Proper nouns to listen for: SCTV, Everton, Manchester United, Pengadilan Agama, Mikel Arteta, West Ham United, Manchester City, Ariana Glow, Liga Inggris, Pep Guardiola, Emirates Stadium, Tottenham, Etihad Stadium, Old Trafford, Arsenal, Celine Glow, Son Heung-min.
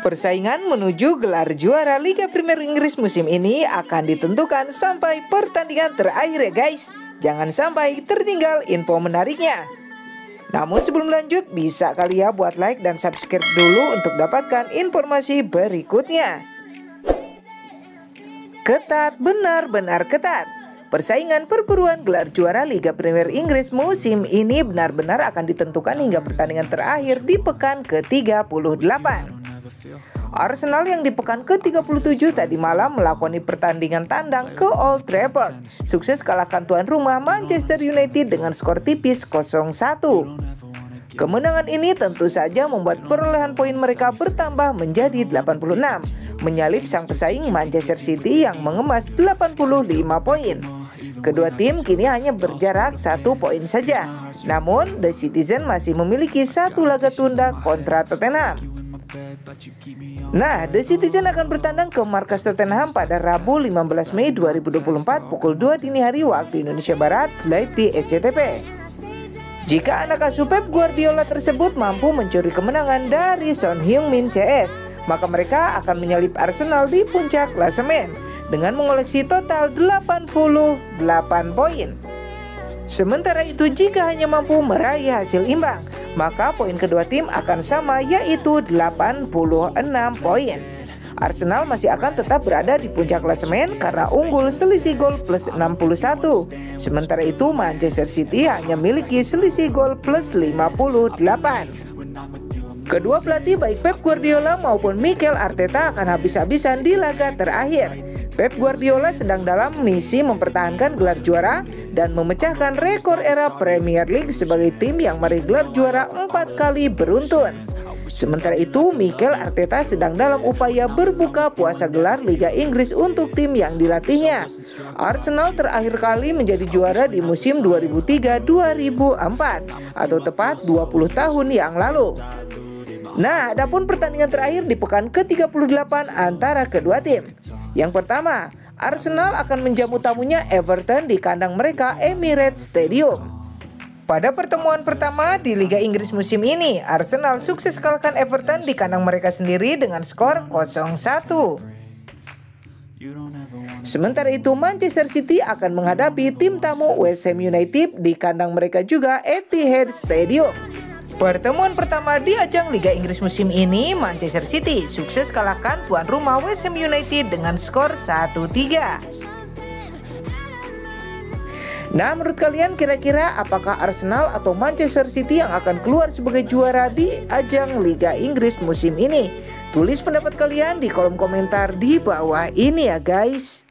Persaingan menuju gelar juara Liga Premier Inggris musim ini akan ditentukan sampai pertandingan terakhir ya guys. Jangan sampai tertinggal info menariknya. Namun sebelum lanjut, bisa kali ya buat like dan subscribe dulu untuk dapatkan informasi berikutnya. Ketat, benar-benar ketat. Persaingan perburuan gelar juara Liga Premier Inggris musim ini benar-benar akan ditentukan hingga pertandingan terakhir di pekan ke-38. Arsenal yang di pekan ke-37 tadi malam melakoni pertandingan tandang ke Old Trafford, sukses kalahkan tuan rumah Manchester United dengan skor tipis 0-1. Kemenangan ini tentu saja membuat perolehan poin mereka bertambah menjadi 86, menyalip sang pesaing Manchester City yang mengemas 85 poin. Kedua tim kini hanya berjarak 1 poin saja, namun The Citizen masih memiliki 1 laga tunda kontra Tottenham. Nah, The Citizen akan bertandang ke markas Tottenham pada Rabu 15 Mei 2024 pukul 2 dini hari waktu Indonesia Barat live di SCTV. Jika anak asuh Pep Guardiola tersebut mampu mencuri kemenangan dari Son Heung-min CS, maka mereka akan menyalip Arsenal di puncak klasemen dengan mengoleksi total 88 poin. Sementara itu, jika hanya mampu meraih hasil imbang, maka poin kedua tim akan sama, yaitu 86 poin. Arsenal masih akan tetap berada di puncak klasemen karena unggul selisih gol plus 61. Sementara itu, Manchester City hanya memiliki selisih gol plus 58. Kedua pelatih baik Pep Guardiola maupun Mikel Arteta akan habis-habisan di laga terakhir. Pep Guardiola sedang dalam misi mempertahankan gelar juara dan memecahkan rekor era Premier League sebagai tim yang meraih gelar juara 4 kali beruntun. Sementara itu, Mikel Arteta sedang dalam upaya berbuka puasa gelar Liga Inggris untuk tim yang dilatihnya. Arsenal terakhir kali menjadi juara di musim 2003-2004 atau tepat 20 tahun yang lalu. Nah, adapun pertandingan terakhir di pekan ke-38 antara kedua tim. Yang pertama, Arsenal akan menjamu tamunya Everton di kandang mereka Emirates Stadium. Pada pertemuan pertama di Liga Inggris musim ini, Arsenal sukses kalahkan Everton di kandang mereka sendiri dengan skor 0-1. Sementara itu, Manchester City akan menghadapi tim tamu West Ham United di kandang mereka juga Etihad Stadium. Pertemuan pertama di ajang Liga Inggris musim ini, Manchester City sukses kalahkan tuan rumah West Ham United dengan skor 1-3. Nah, menurut kalian kira-kira apakah Arsenal atau Manchester City yang akan keluar sebagai juara di ajang Liga Inggris musim ini? Tulis pendapat kalian di kolom komentar di bawah ini ya guys.